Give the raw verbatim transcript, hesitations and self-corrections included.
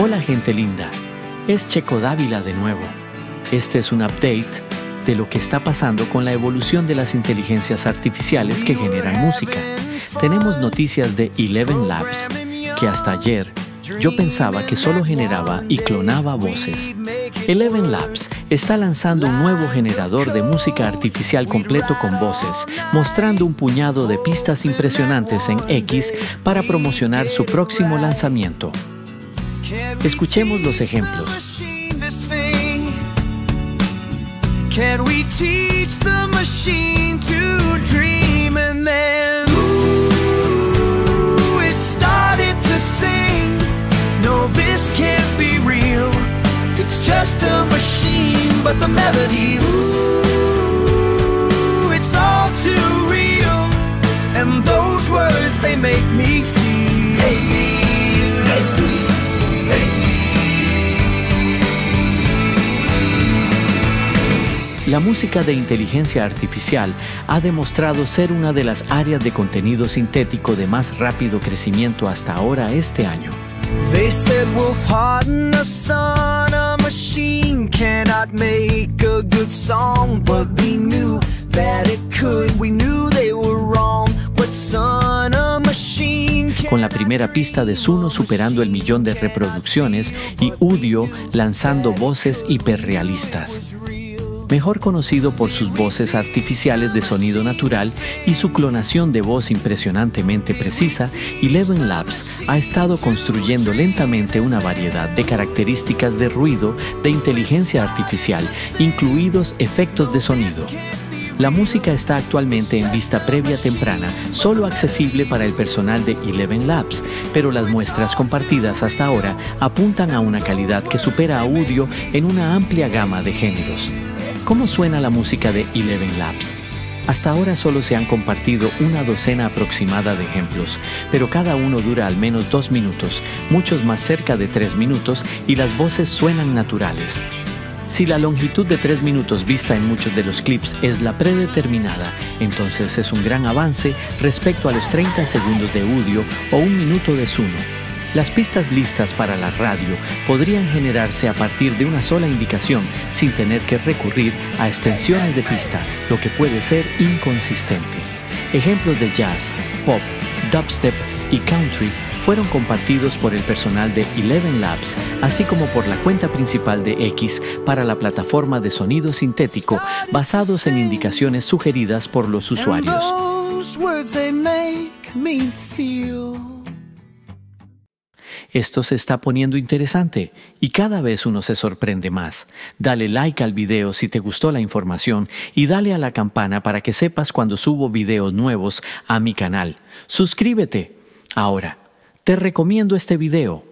Hola gente linda, es Checo Dávila de nuevo. Este es un update de lo que está pasando con la evolución de las inteligencias artificiales que generan música. Tenemos noticias de ElevenLabs, que hasta ayer yo pensaba que solo generaba y clonaba voces. ElevenLabs está lanzando un nuevo generador de música artificial completo con voces, mostrando un puñado de pistas impresionantes en X para promocionar su próximo lanzamiento. Escuchemos los ejemplos. Can we teach the machine to dream? And then, ooh, it started to sing. No, this can't be real. It's just a machine, but the melody, ooh, it's all too real. And those words, they make me feel. Hey. La música de inteligencia artificial ha demostrado ser una de las áreas de contenido sintético de más rápido crecimiento hasta ahora este año. Con la primera pista de Suno superando el millón de reproducciones y Udio lanzando voces hiperrealistas. Mejor conocido por sus voces artificiales de sonido natural y su clonación de voz impresionantemente precisa, ElevenLabs ha estado construyendo lentamente una variedad de características de ruido de inteligencia artificial, incluidos efectos de sonido. La música está actualmente en vista previa temprana, solo accesible para el personal de ElevenLabs, pero las muestras compartidas hasta ahora apuntan a una calidad que supera a Udio en una amplia gama de géneros. ¿Cómo suena la música de ElevenLabs? Hasta ahora solo se han compartido una docena aproximada de ejemplos, pero cada uno dura al menos dos minutos, muchos más cerca de tres minutos, y las voces suenan naturales. Si la longitud de tres minutos vista en muchos de los clips es la predeterminada, entonces es un gran avance respecto a los treinta segundos de Udio o un minuto de Suno. Las pistas listas para la radio podrían generarse a partir de una sola indicación sin tener que recurrir a extensiones de pista, lo que puede ser inconsistente. Ejemplos de jazz, pop, dubstep y country fueron compartidos por el personal de ElevenLabs, así como por la cuenta principal de X para la plataforma de sonido sintético, basados en indicaciones sugeridas por los usuarios. Esto se está poniendo interesante y cada vez uno se sorprende más. Dale like al video si te gustó la información y dale a la campana para que sepas cuando subo videos nuevos a mi canal. Suscríbete. Ahora, te recomiendo este video.